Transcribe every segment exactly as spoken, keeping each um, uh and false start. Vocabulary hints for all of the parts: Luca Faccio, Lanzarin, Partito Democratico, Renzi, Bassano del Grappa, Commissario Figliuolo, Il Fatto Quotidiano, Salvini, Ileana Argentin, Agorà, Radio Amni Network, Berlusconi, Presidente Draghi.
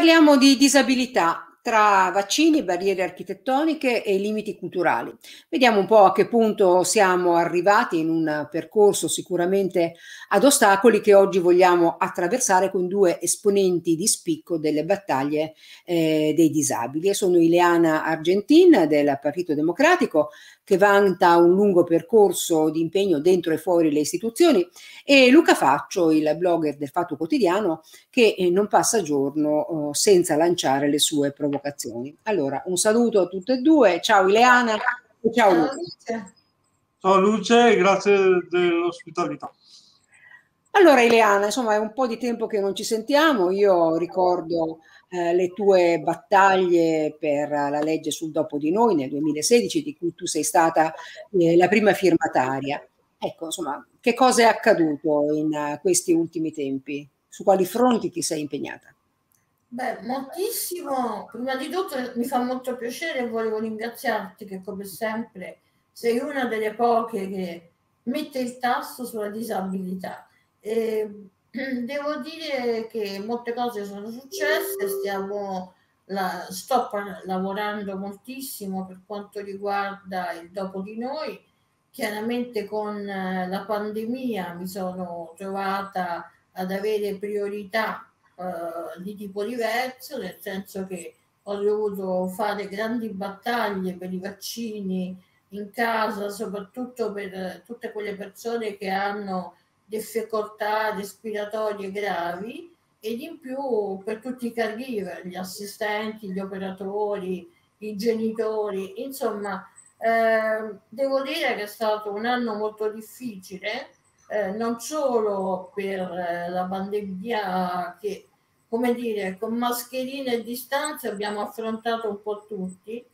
Parliamo di disabilità. Tra vaccini, barriere architettoniche e limiti culturali. Vediamo un po' a che punto siamo arrivati in un percorso sicuramente ad ostacoli che oggi vogliamo attraversare con due esponenti di spicco delle battaglie eh, dei disabili. Sono Ileana Argentin del Partito Democratico, che vanta un lungo percorso di impegno dentro e fuori le istituzioni, e Luca Faccio, il blogger del Fatto Quotidiano, che non passa giorno eh, senza lanciare le sue provocazioni. Vocazioni. Allora, un saluto a tutte e due. Ciao Ileana e ciao Luce. Ciao Luce, grazie dell'ospitalità. Allora Ileana, insomma è un po' di tempo che non ci sentiamo. Io ricordo eh, le tue battaglie per la legge sul dopo di noi nel duemilasedici, di cui tu sei stata eh, la prima firmataria. Ecco, insomma, che cosa è accaduto in uh, questi ultimi tempi? Su quali fronti ti sei impegnata? Beh, moltissimo. Prima di tutto mi fa molto piacere e volevo ringraziarti che, come sempre, sei una delle poche che mette il tasto sulla disabilità. E devo dire che molte cose sono successe, stiamo la, sto lavorando moltissimo per quanto riguarda il dopo di noi. Chiaramente con la pandemia mi sono trovata ad avere priorità di tipo diverso, nel senso che ho dovuto fare grandi battaglie per i vaccini in casa, soprattutto per tutte quelle persone che hanno difficoltà respiratorie gravi, ed in più per tutti i caregiver, gli assistenti, gli operatori, i genitori. Insomma, eh, devo dire che è stato un anno molto difficile, eh, non solo per eh, la pandemia che, come dire, con mascherine e distanze abbiamo affrontato un po' tutti,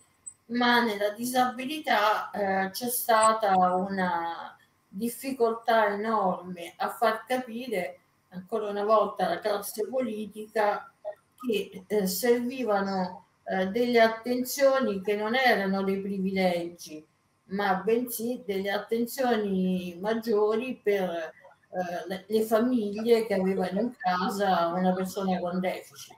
ma nella disabilità eh, c'è stata una difficoltà enorme a far capire, ancora una volta, alla classe politica che eh, servivano eh, delle attenzioni che non erano dei privilegi, ma bensì delle attenzioni maggiori per le famiglie che avevano in casa una persona con deficit.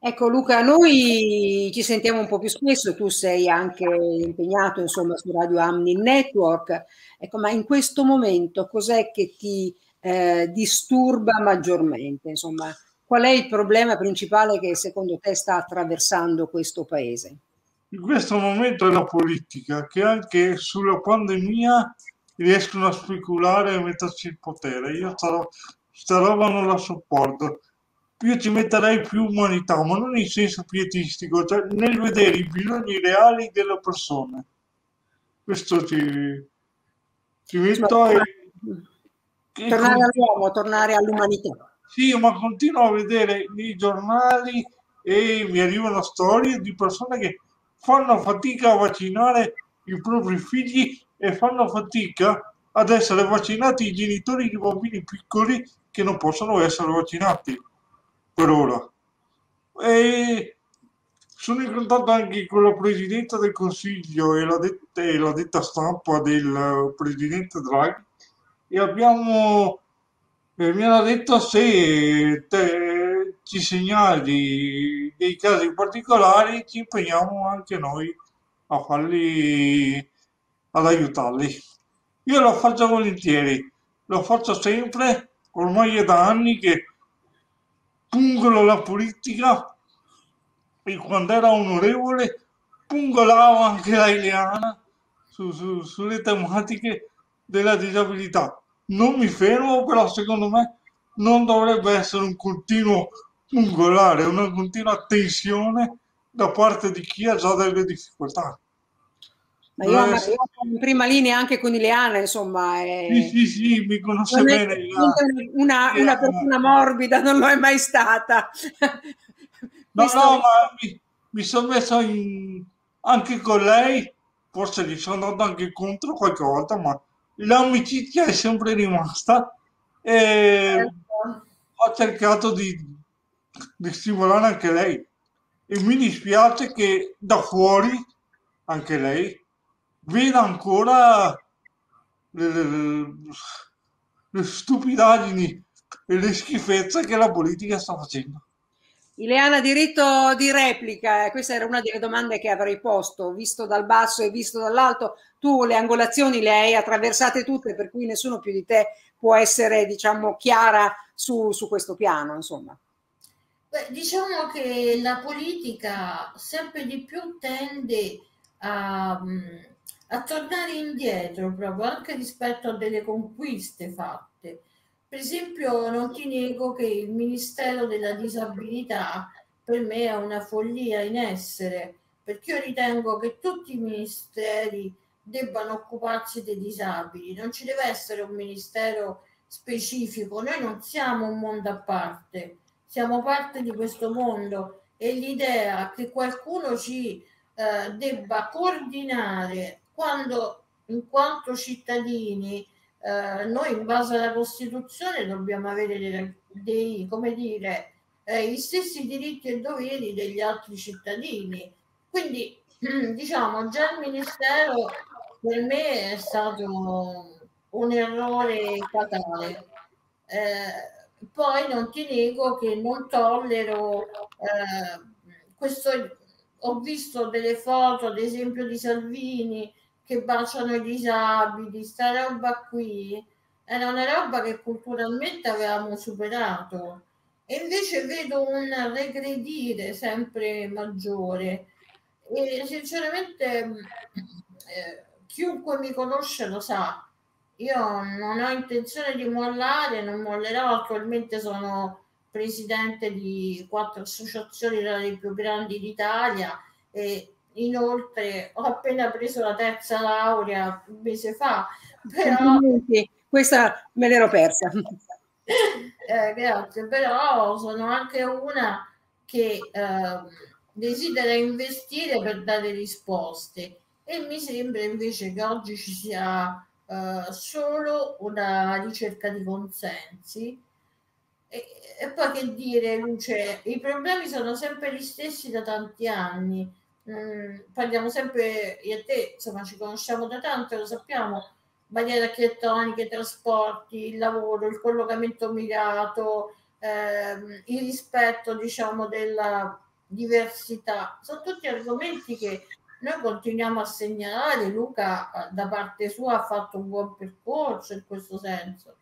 Ecco Luca, noi ci sentiamo un po' più spesso, tu sei anche impegnato insomma su Radio Amni Network, ecco, ma in questo momento cos'è che ti eh, disturba maggiormente? Insomma, qual è il problema principale che secondo te sta attraversando questo paese? In questo momento è la politica, che anche sulla pandemia riescono a speculare e metterci il potere. Io sarò, sta roba non la sopporto. Io ci metterei più umanità, ma non in senso pietistico, cioè nel vedere i bisogni reali delle persone. Questo ci, ci metto. Sì, e, tornare e, all'uomo, tornare all'umanità. Sì, ma continuo a vedere i giornali e mi arrivano storie di persone che fanno fatica a vaccinare i propri figli e fanno fatica ad essere vaccinati i genitori di bambini piccoli che non possono essere vaccinati per ora. E sono in contatto anche con la Presidente del Consiglio e la detta, e la detta stampa del Presidente Draghi, e abbiamo e mi hanno detto se te, ci segnali dei casi particolari ci impegniamo anche noi a farli, ad aiutarli. Io lo faccio volentieri, lo faccio sempre, ormai è da anni che pungolo la politica, e quando era onorevole pungolavo anche la Ileana su, su, sulle tematiche della disabilità. Non mi fermo, però secondo me non dovrebbe essere un continuo pungolare, una continua tensione da parte di chi ha già delle difficoltà. Ma io eh, sono in prima linea anche con Ileana, insomma. È... Sì, sì, sì, mi conosce bene. Una, una persona morbida non lo è mai stata. No, sto... no, ma mi, mi sono messo in... anche con lei, forse gli sono andato anche contro qualche volta, ma l'amicizia è sempre rimasta e certo. Ho cercato di, di stimolare anche lei. E mi dispiace che da fuori, anche lei, veda ancora le, le, le stupidaggini e le schifezze che la politica sta facendo. Ileana, diritto di replica, questa era una delle domande che avrei posto, visto dal basso e visto dall'alto, tu le angolazioni le hai attraversate tutte, per cui nessuno più di te può essere, diciamo, chiara su, su questo piano, insomma. Beh, diciamo che la politica sempre di più tende a, a tornare indietro, proprio anche rispetto a delle conquiste fatte. Per esempio, non ti nego che il Ministero della Disabilità per me è una follia in essere, perché io ritengo che tutti i ministeri debbano occuparsi dei disabili, non ci deve essere un ministero specifico, noi non siamo un mondo a parte, siamo parte di questo mondo e l'idea che qualcuno ci eh, debba coordinare quando in quanto cittadini Uh, noi in base alla Costituzione dobbiamo avere dei, dei, come dire, eh, gli stessi diritti e doveri degli altri cittadini. Quindi diciamo già il Ministero per me è stato un errore fatale. Eh, poi non ti nego che non tollero eh, questo, ho visto delle foto ad esempio di Salvini che baciano i disabili, sta roba qui era una roba che culturalmente avevamo superato e invece vedo un regredire sempre maggiore e sinceramente eh, chiunque mi conosce lo sa, io non ho intenzione di mollare, non mollerò, attualmente sono presidente di quattro associazioni tra le più grandi d'Italia e inoltre ho appena preso la terza laurea un mese fa, però questa me l'ero persa. Eh, grazie, però sono anche una che eh, desidera investire per dare risposte e mi sembra invece che oggi ci sia eh, solo una ricerca di consensi. E, e poi che dire, Luce, i problemi sono sempre gli stessi da tanti anni. Mm, parliamo sempre io e te, insomma ci conosciamo da tanto, lo sappiamo, barriere architettoniche, i trasporti, il lavoro, il collocamento mirato, ehm, il rispetto diciamo della diversità, sono tutti argomenti che noi continuiamo a segnalare. Luca da parte sua ha fatto un buon percorso in questo senso.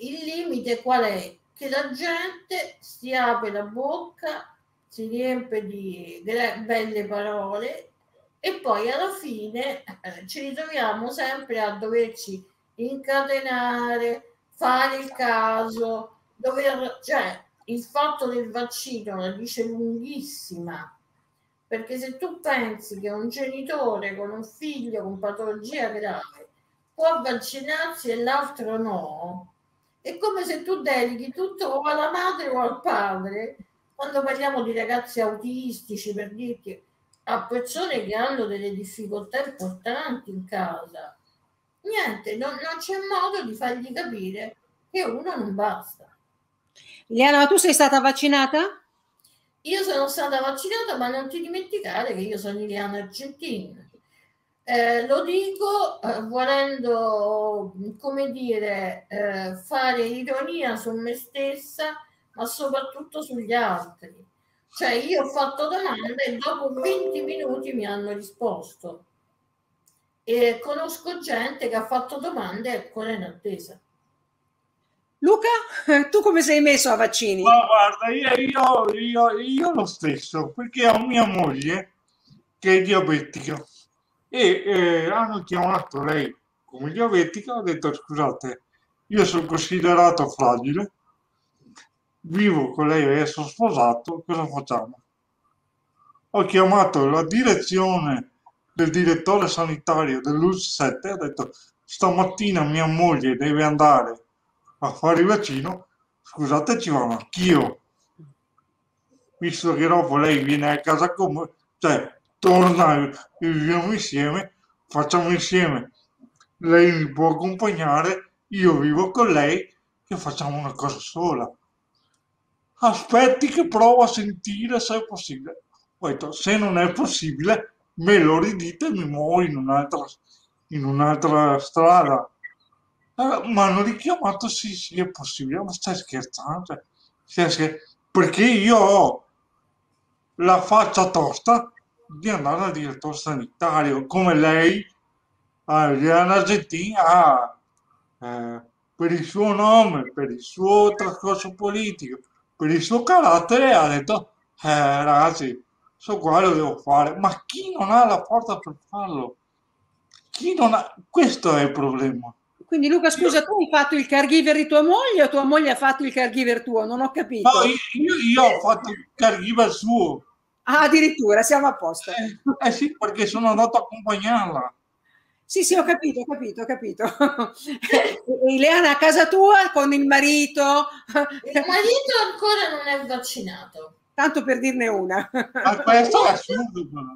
Il limite qual è? Che la gente si apre la bocca, si riempie di belle parole e poi alla fine eh, ci ritroviamo sempre a doverci incatenare, fare il caso, dover, cioè il fatto del vaccino la dice lunghissima, perché se tu pensi che un genitore con un figlio con patologia grave può vaccinarsi e l'altro no, è come se tu deleghi tutto o alla madre o al padre. Quando parliamo di ragazzi autistici, per dirti, a persone che hanno delle difficoltà importanti in casa, niente, non, non c'è modo di fargli capire che uno non basta. Ileana, ma tu sei stata vaccinata? Io sono stata vaccinata, ma non ti dimenticare che io sono Ileana Argentin. Eh, lo dico eh, volendo, come dire, eh, fare ironia su me stessa, ma soprattutto sugli altri. Cioè io ho fatto domande e dopo venti minuti mi hanno risposto. E conosco gente che ha fatto domande e ancora in attesa. Luca, tu come sei messo a vaccini? No, guarda, io, io, io, io lo stesso, perché ho mia moglie che è diabetica e eh, hanno chiamato lei come diabetica, ho detto scusate, io sono considerato fragile, vivo con lei e sono sposato, cosa facciamo? Ho chiamato la direzione del direttore sanitario dell'U S sette e ho detto stamattina mia moglie deve andare a fare il vaccino, scusate ci vado anch'io, visto che dopo lei viene a casa con me, cioè torna e viviamo insieme, facciamo insieme, lei mi può accompagnare, io vivo con lei e facciamo una cosa sola. Aspetti che provo a sentire se è possibile. Ho detto, se non è possibile me lo ridite e mi muovo in un'altra in un'altra strada. Eh, ma hanno richiamato, sì sì è possibile, ma stai scherzando, stai scherzando. perché io ho la faccia tosta di andare al direttore sanitario, come lei, Ileana Argentin, ha, eh, per il suo nome, per il suo trascorso politico, per il suo carattere, ha detto eh, ragazzi, so qua lo devo fare, ma chi non ha la forza per farlo? Chi non ha... Questo è il problema. Quindi Luca, scusa, io... tu hai fatto il caregiver di tua moglie o tua moglie ha fatto il caregiver tuo? Non ho capito. No, io, io ho fatto il caregiver suo. Ah, addirittura, siamo a posto. Eh, eh sì, perché sono andato a accompagnarla. Sì, sì, ho capito, ho capito, ho capito. Ileana a casa tua con il marito. Il marito ancora non è vaccinato. Tanto per dirne una. Ma questo è assurdo, però.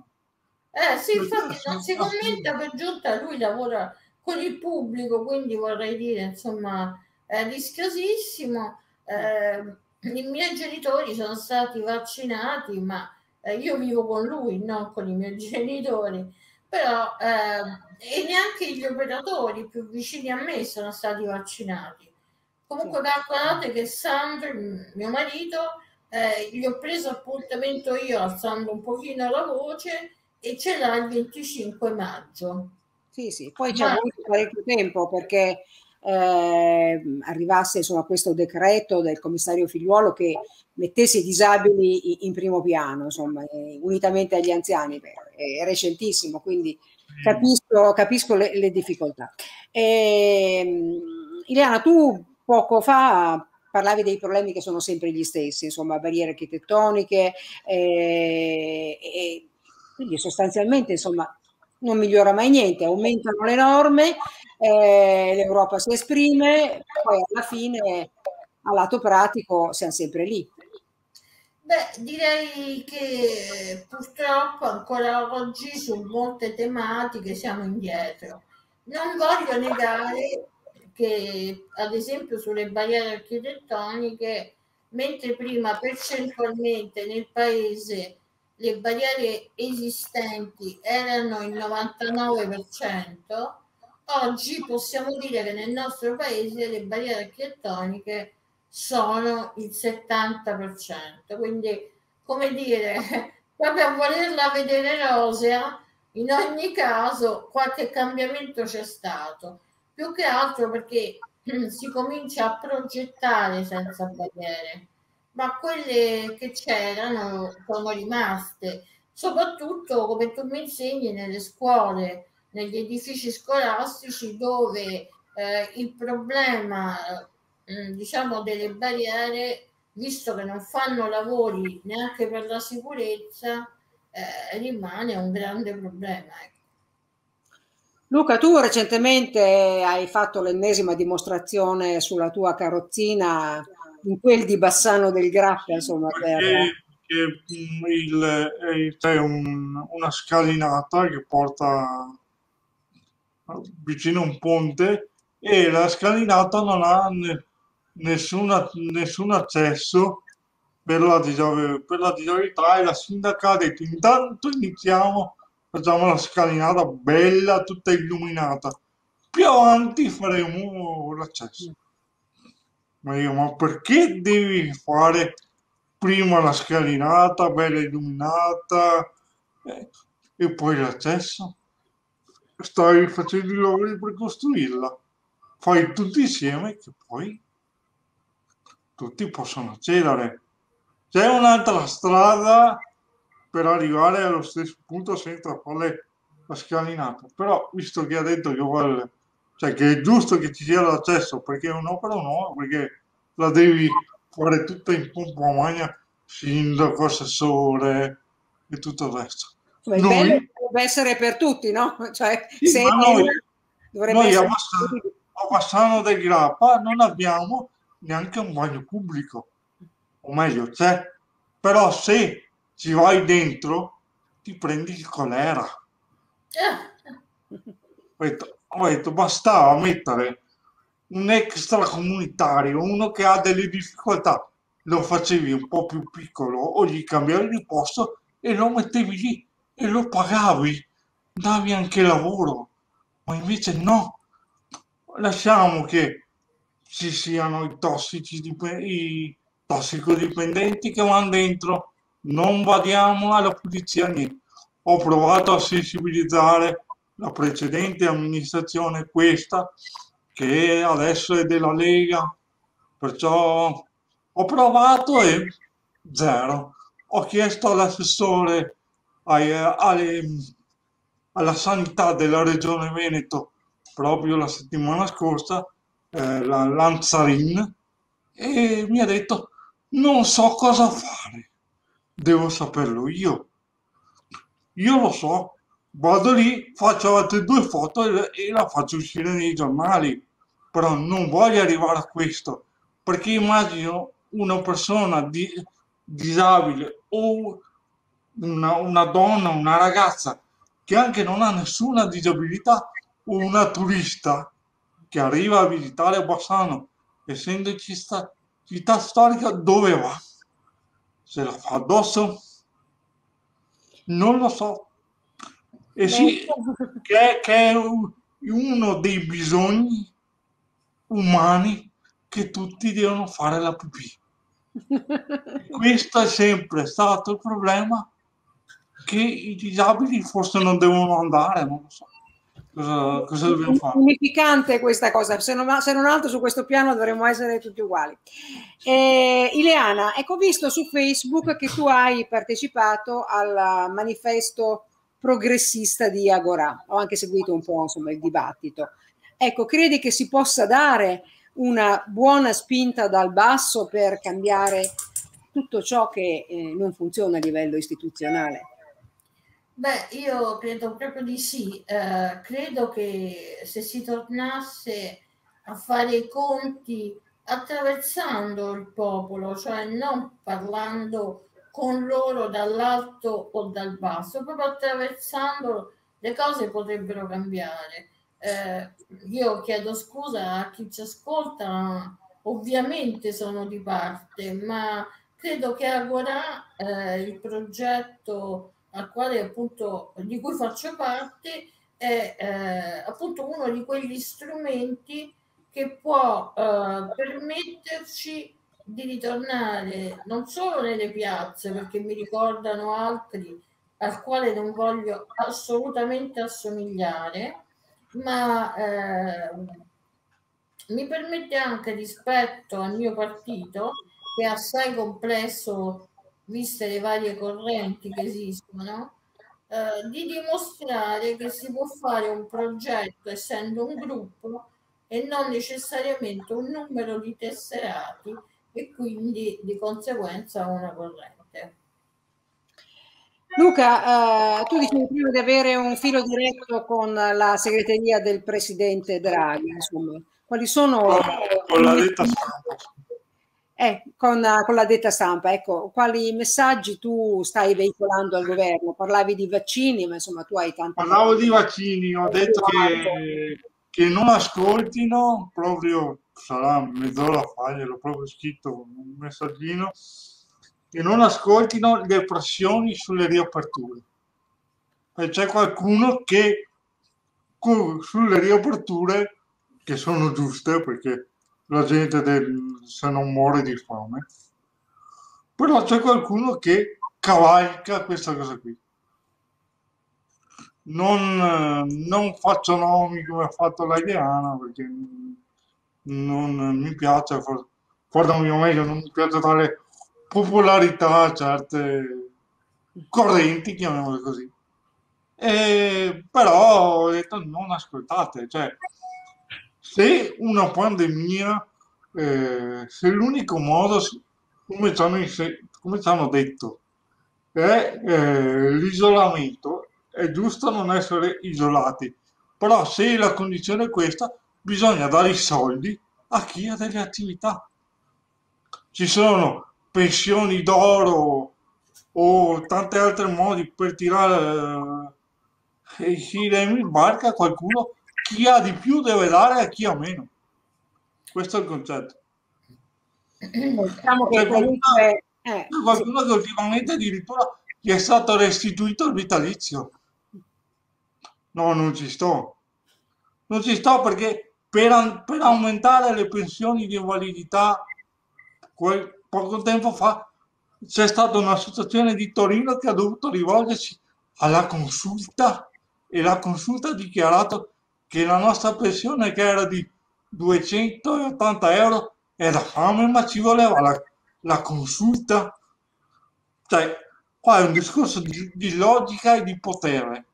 Eh sì, infatti non si commenta, per giunta lui lavora con il pubblico, quindi vorrei dire, insomma, è rischiosissimo. Eh, I miei genitori sono stati vaccinati, ma eh, io vivo con lui, non con i miei genitori. Però eh, e neanche gli operatori più vicini a me sono stati vaccinati. Comunque calcolate che Sandro, mio marito, eh, gli ho preso appuntamento io alzando un pochino la voce, e ce l'ha il venticinque maggio. Sì, sì, poi ci ha voluto parecchio tempo perché eh, arrivasse, insomma, questo decreto del commissario Figliuolo che mettesse i disabili in primo piano, insomma, eh, unitamente agli anziani. Beh, è recentissimo, quindi capisco, capisco le, le difficoltà. E, Ileana, tu poco fa parlavi dei problemi che sono sempre gli stessi, insomma, barriere architettoniche, eh, e quindi sostanzialmente, insomma, non migliora mai niente, aumentano le norme, eh, l'Europa si esprime, poi alla fine, a lato pratico, siamo sempre lì. Beh, direi che purtroppo ancora oggi su molte tematiche siamo indietro. Non voglio negare che, ad esempio, sulle barriere architettoniche, mentre prima percentualmente nel paese le barriere esistenti erano il novantanove per cento, oggi possiamo dire che nel nostro paese le barriere architettoniche sono il settanta per cento. Quindi, come dire, proprio a volerla vedere rosea, in ogni caso qualche cambiamento c'è stato, più che altro perché si comincia a progettare senza barriere, ma quelle che c'erano sono rimaste, soprattutto, come tu mi insegni, nelle scuole, negli edifici scolastici, dove eh, il problema, eh, diciamo, delle barriere, visto che non fanno lavori neanche per la sicurezza, eh, rimane un grande problema. Ecco. Luca, tu recentemente hai fatto l'ennesima dimostrazione sulla tua carrozzina in quel di Bassano del Grappa, insomma, perché, per... che il, il, c'è un, una scalinata che porta vicino a un ponte, e la scalinata non ha ne, nessuna, nessun accesso per la, per la disabilità, e la sindaca ha detto: intanto iniziamo, facciamo la scalinata bella, tutta illuminata, più avanti faremo l'accesso. Ma io, ma perché devi fare prima la scalinata bella illuminata eh, e poi l'accesso? Stai facendo i lavori per costruirla, fai tutti insieme che poi tutti possono accedere. C'è un'altra strada per arrivare allo stesso punto senza fare la scalinata, però visto che ha detto che vuole, cioè che è giusto che ci sia l'accesso, perché è un'opera nuova, perché la devi fare tutta in pompa magna, sindaco, assessore e tutto il resto. Noi, bello, dovrebbe essere per tutti, no? Cioè, sì, se noi, dovrebbe noi essere a, Bassano, a Bassano del Grappa non abbiamo neanche un bagno pubblico, o meglio c'è, però se ci vai dentro ti prendi il colera. Ho detto, Ho detto, bastava mettere un extracomunitario, uno che ha delle difficoltà, lo facevi un po' più piccolo o gli cambiavi di posto e lo mettevi lì e lo pagavi, davi anche lavoro. Ma invece no, lasciamo che ci siano i tossici, i tossicodipendenti che vanno dentro, non vadiamo alla pulizia niente. Ho provato a sensibilizzare la precedente amministrazione, questa che adesso è della Lega, perciò ho provato e zero. Ho chiesto all'assessore ai, alle, alla sanità della Regione Veneto proprio la settimana scorsa, eh, la Lanzarin, e mi ha detto non so cosa fare, devo saperlo io. Io lo so, vado lì, faccio altre due foto e la faccio uscire nei giornali, però non voglio arrivare a questo, perché immagino una persona di, disabile o una, una donna, una ragazza che anche non ha nessuna disabilità, o una turista che arriva a visitare Bassano, essendo città, città storica, dove va? Se la fa addosso? Non lo so. E sì, che è, che è uno dei bisogni umani, che tutti devono fare la pipì. Questo è sempre stato il problema, che i disabili forse non devono andare, non lo so. Cosa, cosa dobbiamo fare? È significante questa cosa, se non, se non altro su questo piano dovremmo essere tutti uguali. Eh, Ileana, ecco, ho visto su Facebook che tu hai partecipato al manifesto progressista di Agorà, ho anche seguito un po', insomma, il dibattito. Ecco, credi che si possa dare una buona spinta dal basso per cambiare tutto ciò che eh, non funziona a livello istituzionale? Beh, io credo proprio di sì. Eh, credo che se si tornasse a fare i conti attraversando il popolo, cioè non parlando con loro dall'alto o dal basso, proprio attraversando, le cose potrebbero cambiare. Eh, io chiedo scusa a chi ci ascolta, ovviamente sono di parte, ma credo che Agorà, eh, il progetto al quale appunto di cui faccio parte, è eh, appunto uno di quegli strumenti che può eh, permetterci di ritornare non solo nelle piazze, perché mi ricordano altri al quale non voglio assolutamente assomigliare, ma eh, mi permette anche, rispetto al mio partito, che è assai complesso viste le varie correnti che esistono, eh, di dimostrare che si può fare un progetto essendo un gruppo e non necessariamente un numero di tesserati, e quindi di conseguenza una corrente. Luca, eh, tu dicevi prima di avere un filo diretto con la segreteria del Presidente Draghi, insomma. Quali sono... Con la detta stampa. Eh, con, con la detta stampa, ecco, quali messaggi tu stai veicolando al governo? Parlavi di vaccini, ma insomma tu hai tanti... Parlavo di vaccini, ho detto che, che non ascoltino, proprio sarà mezz'ora fa, gliel'ho proprio scritto un messaggino, che non ascoltino le pressioni sulle riaperture. E c'è qualcuno che sulle riaperture, che sono giuste, perché la gente del, se non muore di fame, però c'è qualcuno che cavalca questa cosa qui. Non, non faccio nomi come ha fatto la Ileana, perché non mi piace, guarda un mio meglio, non mi piace dare popolarità a certe correnti, chiamiamole così. E, però ho detto non ascoltate, cioè se una pandemia, eh, se l'unico modo, come ci hanno, come ci hanno detto, è eh, l'isolamento, è giusto non essere isolati, però se la condizione è questa, bisogna dare i soldi a chi ha delle attività. Ci sono pensioni d'oro o tanti altri modi per tirare eh, i siremi in barca a qualcuno. Chi ha di più deve dare a chi ha meno. Questo è il concetto. Diciamo che qualcuno, comunque, eh, qualcuno sì, che ultimamente addirittura gli è stato restituito il vitalizio. No, non ci sto. Non ci sto perché per, per aumentare le pensioni di invalidità, quel, poco tempo fa c'è stata un'associazione di Torino che ha dovuto rivolgersi alla consulta e la consulta ha dichiarato che la nostra pensione, che era di duecentottanta euro, era fame, ma ci voleva la, la consulta. Cioè, qua è un discorso di, di logica e di potere.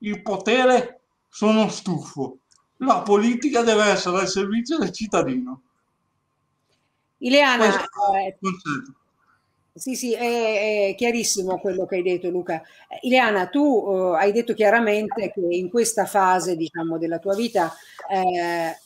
Il potere, sono stufo. La politica deve essere al servizio del cittadino. Ileana, eh, sì, sì, è, è chiarissimo quello che hai detto, Luca. Ileana, tu eh, hai detto chiaramente che in questa fase, diciamo, della tua vita eh,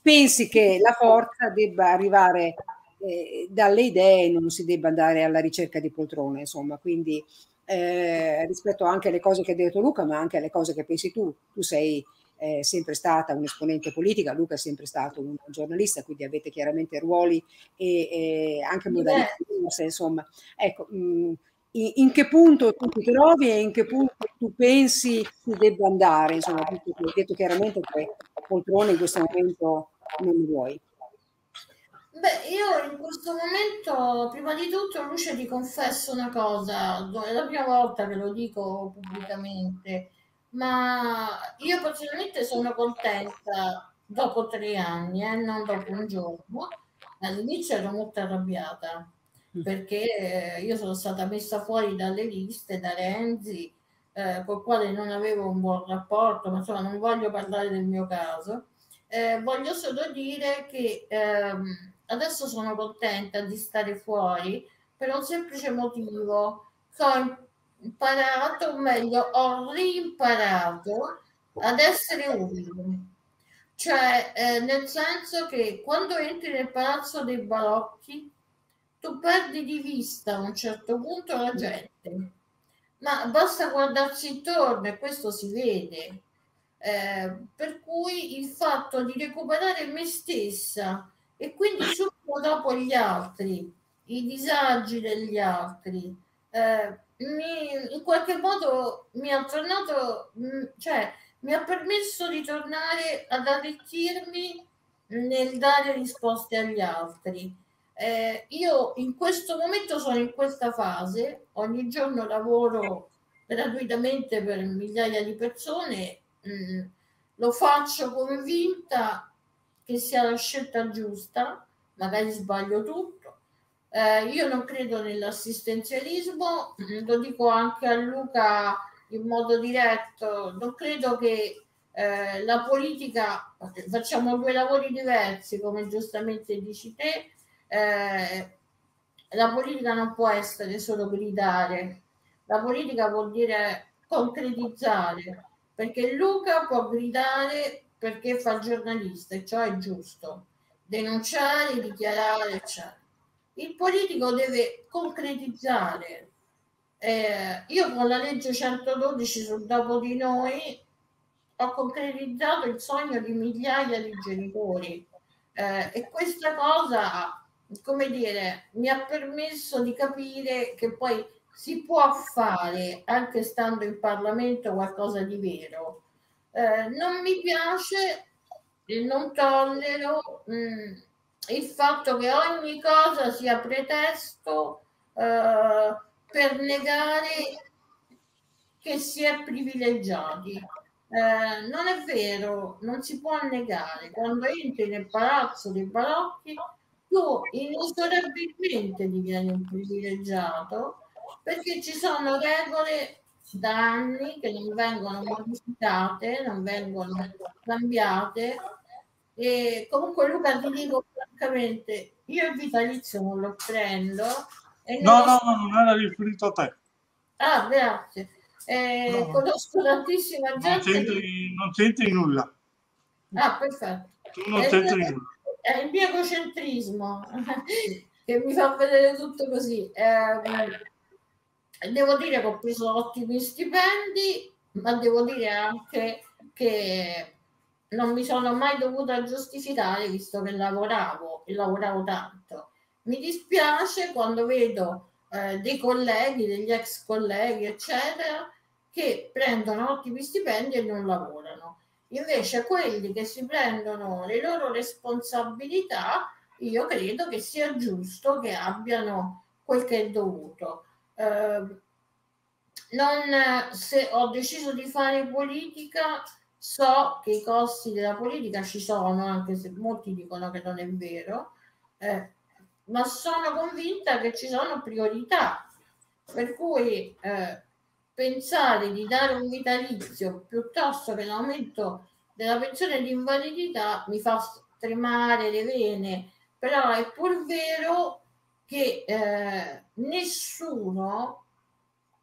pensi che la forza debba arrivare eh, dalle idee, non si debba andare alla ricerca di poltrone, insomma, quindi eh, rispetto anche alle cose che ha detto Luca, ma anche alle cose che pensi tu. Tu sei Eh, sempre stata un'esponente politica, Luca è sempre stato un giornalista, quindi avete chiaramente ruoli e, e anche modalità diverse, insomma. Ecco, mh, in, in che punto tu ti trovi e in che punto tu pensi tu debba andare? Insomma, tu hai detto chiaramente che poltrone in questo momento non vuoi. Beh, io in questo momento, prima di tutto, Lucia, ti confesso una cosa, è la prima volta che lo dico pubblicamente, ma io personalmente sono contenta dopo tre anni, eh, non dopo un giorno. All'inizio ero molto arrabbiata perché io sono stata messa fuori dalle liste da Renzi, eh, col quale non avevo un buon rapporto, ma insomma non voglio parlare del mio caso. Eh, voglio solo dire che ehm, adesso sono contenta di stare fuori per un semplice motivo. Sono imparato, o meglio, ho rimparato ad essere utile, cioè eh, nel senso che quando entri nel palazzo dei balocchi tu perdi di vista a un certo punto la gente, ma basta guardarsi intorno e questo si vede, eh, per cui il fatto di recuperare me stessa e quindi subito dopo gli altri, i disagi degli altri, eh, Mi, in qualche modo mi ha tornato, cioè mi ha permesso di tornare ad arricchirmi nel dare risposte agli altri. Eh, io in questo momento sono in questa fase, ogni giorno lavoro gratuitamente per migliaia di persone, mh, lo faccio convinta che sia la scelta giusta, magari sbaglio tutto. Eh, io non credo nell'assistenzialismo, lo dico anche a Luca in modo diretto, non credo che eh, la politica, facciamo due lavori diversi come giustamente dici te, eh, la politica non può essere solo gridare, la politica vuol dire concretizzare, perché Luca può gridare perché fa giornalista e ciò è giusto, denunciare, dichiarare eccetera. Il politico deve concretizzare. Eh, io con la legge centododici sul dopo di noi ho concretizzato il sogno di migliaia di genitori eh, e questa cosa, come dire, mi ha permesso di capire che poi si può fare anche stando in Parlamento qualcosa di vero. Eh, non mi piace e non tollero mh, il fatto che ogni cosa sia pretesto eh, per negare che si è privilegiati. Eh, non è vero, non si può negare. Quando entri nel palazzo dei balocchi tu inesorabilmente divieni un privilegiato perché ci sono regole da anni che non vengono modificate, non vengono cambiate. E comunque Luca, ti dico francamente, io il vitalizio non lo prendo e no, no, no, non era riferito a te. Ah, grazie. eh, no, conosco tantissima gente, non c'entri che... nulla. Ah, perfetto, tu non c'entri nulla. È il mio egocentrismo che mi fa vedere tutto così. Eh, devo dire che ho preso ottimi stipendi, ma devo dire anche che non mi sono mai dovuta giustificare, visto che lavoravo e lavoravo tanto. Mi dispiace quando vedo eh, dei colleghi, degli ex colleghi, eccetera, che prendono ottimi stipendi e non lavorano. Invece quelli che si prendono le loro responsabilità io credo che sia giusto che abbiano quel che è dovuto. Eh, non, se ho deciso di fare politica, so che i costi della politica ci sono, anche se molti dicono che non è vero, eh, ma sono convinta che ci sono priorità, per cui eh, pensare di dare un vitalizio piuttosto che l'aumento della pensione di invalidità mi fa tremare le vene, però è pur vero che eh, nessuno,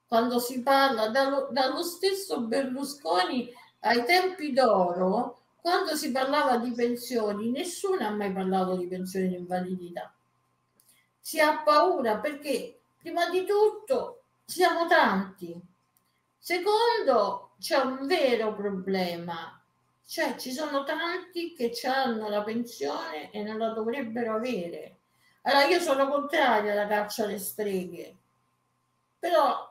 quando si parla dallo, dallo stesso Berlusconi ai tempi d'oro, quando si parlava di pensioni, nessuno ha mai parlato di pensioni di invalidità. Si ha paura perché prima di tutto siamo tanti, secondo c'è un vero problema, cioè ci sono tanti che hanno la pensione e non la dovrebbero avere. Allora io sono contraria alla caccia alle streghe, però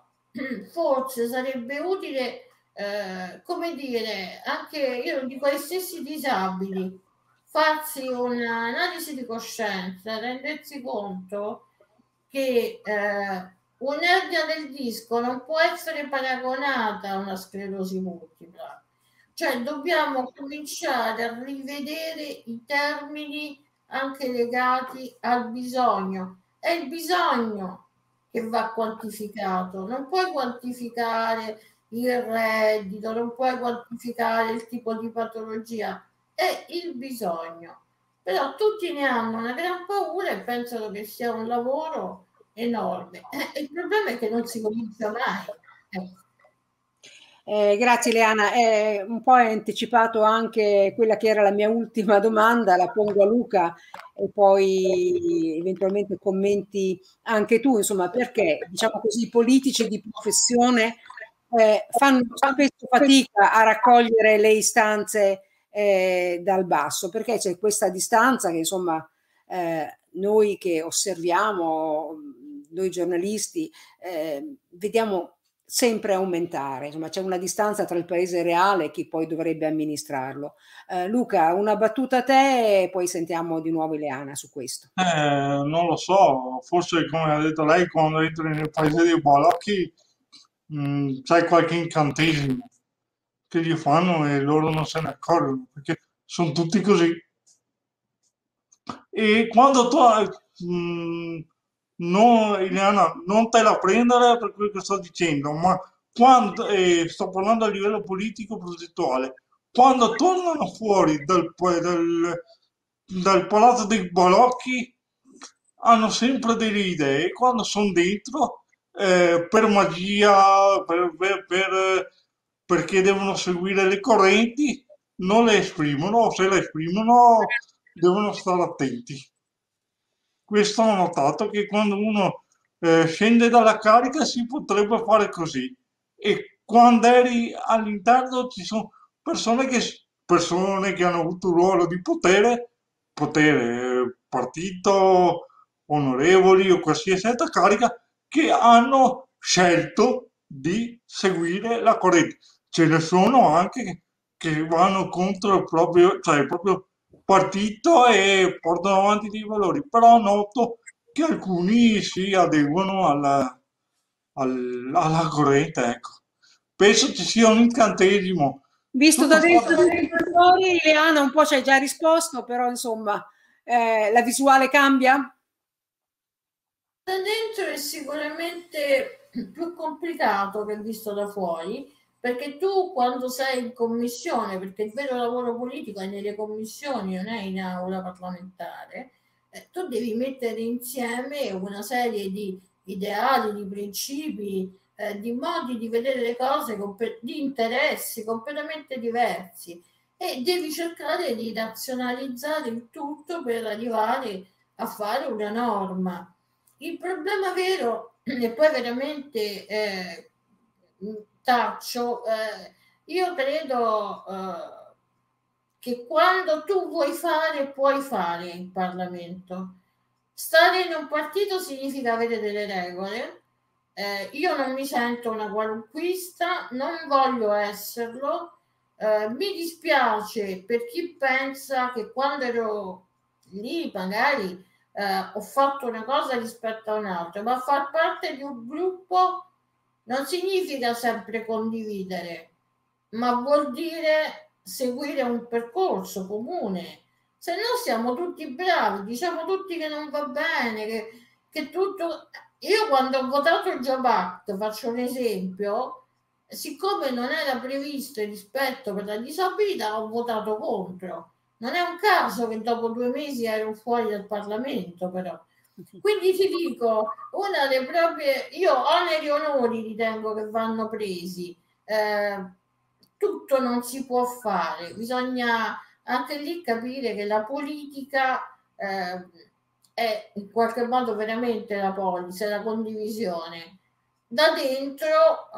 forse sarebbe utile, eh, come dire, anche io dico ai stessi disabili, farsi un'analisi di coscienza, rendersi conto che eh, un'ernia del disco non può essere paragonata a una sclerosi multipla. Cioè dobbiamo cominciare a rivedere i termini anche legati al bisogno. È il bisogno che va quantificato, non puoi quantificare il reddito, non puoi quantificare il tipo di patologia, è il bisogno. Però tutti ne hanno una gran paura e pensano che sia un lavoro enorme. Eh, il problema è che non si comincia mai. Eh. Eh, grazie Ileana, eh, un po' hai anticipato anche quella che era la mia ultima domanda, la pongo a Luca e poi eventualmente commenti anche tu, insomma, perché diciamo così i politici di professione eh, fanno spesso fatica a raccogliere le istanze Eh, dal basso, perché c'è questa distanza che insomma eh, noi che osserviamo, noi giornalisti eh, vediamo sempre aumentare, insomma c'è una distanza tra il paese reale e chi poi dovrebbe amministrarlo. eh, Luca, una battuta a te e poi sentiamo di nuovo Ileana su questo. Eh, non lo so, forse come ha detto lei, quando entri nel paese dei balocchi mh, c'è qualche incantesimo che gli fanno e loro non se ne accorgono perché sono tutti così. E quando tu mh, no, Ileana, non te la prendere per quello che sto dicendo, ma quando eh, sto parlando a livello politico progettuale, quando tornano fuori dal, dal, dal palazzo dei balocchi hanno sempre delle idee, quando sono dentro eh, per magia, per, per, per perché devono seguire le correnti, non le esprimono, o se le esprimono devono stare attenti. Questo ho notato, che quando uno eh, scende dalla carica si potrebbe fare così, e quando eri all'interno ci sono persone che, persone che hanno avuto un ruolo di potere, potere, partito, onorevoli o qualsiasi altra carica, che hanno scelto di seguire la corrente. Ce ne sono anche che, che vanno contro il proprio, cioè il proprio partito e portano avanti dei valori, però noto che alcuni si adeguano alla, alla, alla corrente, ecco. Penso ci sia un incantesimo. Visto tutto da dentro fatto... dei valori, Ileana un po' ci hai già risposto, però insomma eh, la visuale cambia? Da dentro è sicuramente più complicato che visto da fuori, perché tu quando sei in commissione, perché il vero lavoro politico è nelle commissioni, non è in aula parlamentare, eh, tu devi mettere insieme una serie di ideali, di principi, eh, di modi di vedere le cose, di interessi completamente diversi, e devi cercare di razionalizzare il tutto per arrivare a fare una norma. Il problema vero, e poi veramente eh, taccio, eh, io credo eh, che quando tu vuoi fare, puoi fare in Parlamento. Stare in un partito significa avere delle regole. Eh, io non mi sento una qualunquista, non voglio esserlo. Eh, mi dispiace per chi pensa che quando ero lì magari eh, ho fatto una cosa rispetto a un'altra, ma far parte di un gruppo non significa sempre condividere, ma vuol dire seguire un percorso comune. Se no siamo tutti bravi, diciamo tutti che non va bene, che, che tutto... Io quando ho votato il Job Act, faccio un esempio, siccome non era previsto il rispetto per la disabilità, ho votato contro. Non è un caso che dopo due mesi ero fuori dal Parlamento, però. Quindi ti dico, una delle proprie... Io oneri e onori ritengo che vanno presi. Eh, tutto non si può fare. Bisogna anche lì capire che la politica... Eh, è in qualche modo veramente la polis, la condivisione. Da dentro,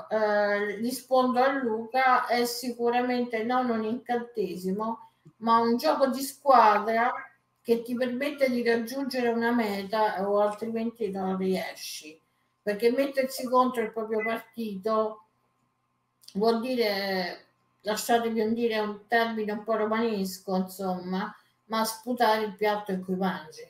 eh, rispondo a Luca, è sicuramente non un incantesimo, ma un gioco di squadra che ti permette di raggiungere una meta o altrimenti non riesci. Perché mettersi contro il proprio partito vuol dire, lasciatemi dire un termine un po' romanesco, insomma, ma sputare il piatto in cui mangi.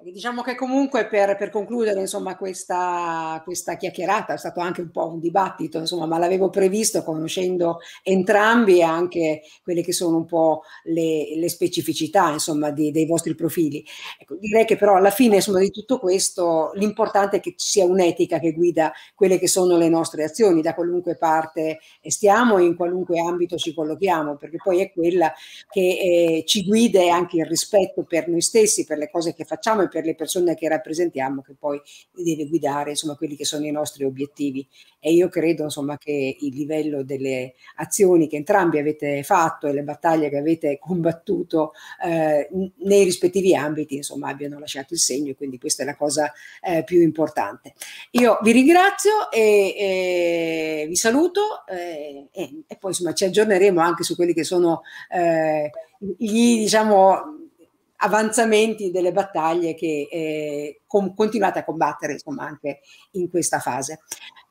Diciamo che comunque per, per concludere insomma questa, questa chiacchierata, è stato anche un po' un dibattito insomma, ma l'avevo previsto conoscendo entrambi e anche quelle che sono un po' le, le specificità insomma di, dei vostri profili. Ecco, direi che però alla fine insomma di tutto questo l'importante è che ci sia un'etica che guida quelle che sono le nostre azioni da qualunque parte stiamo e in qualunque ambito ci collochiamo, perché poi è quella che eh, ci guida e anche il rispetto per noi stessi, per le cose che facciamo, per le persone che rappresentiamo, che poi deve guidare insomma quelli che sono i nostri obiettivi. E io credo insomma che il livello delle azioni che entrambi avete fatto e le battaglie che avete combattuto eh, nei rispettivi ambiti insomma abbiano lasciato il segno, e quindi questa è la cosa eh, più importante. Io vi ringrazio e, e vi saluto eh, e, e poi insomma ci aggiorneremo anche su quelli che sono eh, gli diciamo avanzamenti delle battaglie che eh, com- continuate a combattere insomma anche in questa fase.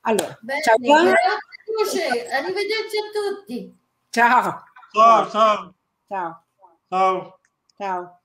Allora, bene, ciao, grazie, arrivederci a tutti. Ciao. Ciao, ciao. Ciao. Ciao. Ciao.